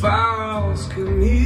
files can heal.